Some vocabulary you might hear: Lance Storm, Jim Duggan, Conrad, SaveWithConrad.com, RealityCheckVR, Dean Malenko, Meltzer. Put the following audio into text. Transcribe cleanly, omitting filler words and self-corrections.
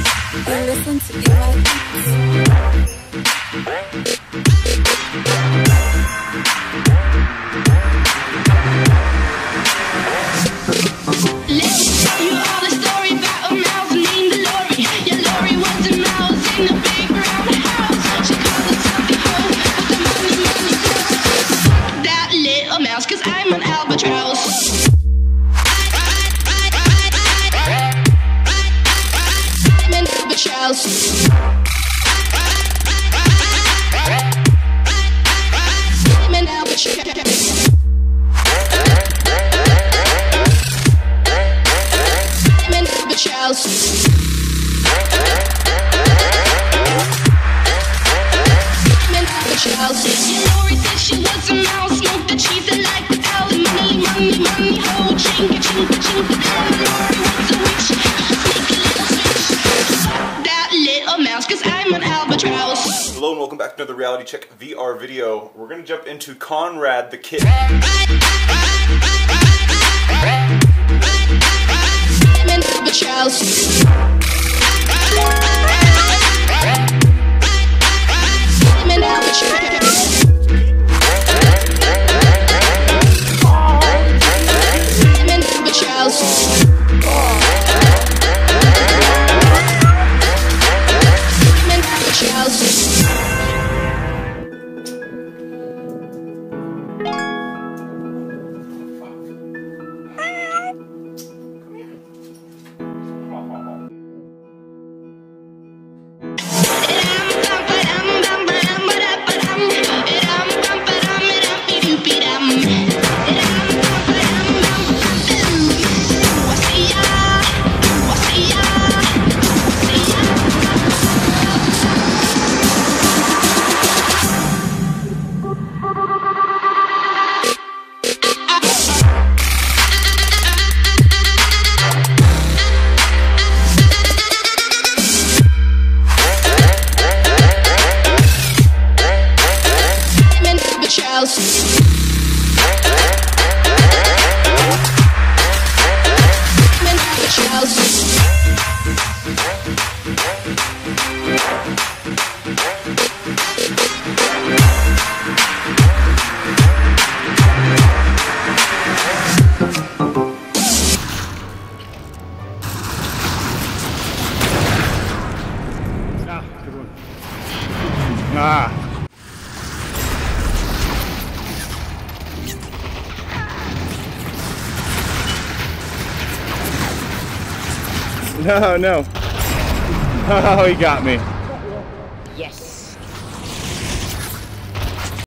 You listen to me like this. Let me tell you all the story about a mouse named Lori. Yeah, Lori was a mouse in the big round house. She called herself the hoe with the money. Fuck that little mouse, 'cause I'm an albatross. Lori said she was a mouse, smoked the cheese and liked the owl. Money, money, money, ho, chinga, chinga, chinga. Lori was a witch, make a little switch. That little mouse, 'cause I'm an albatross. Hello and welcome back to another Reality Check VR video. We're gonna jump into Conrad the Kid. I'm an albatross. No, no. Oh, he got me.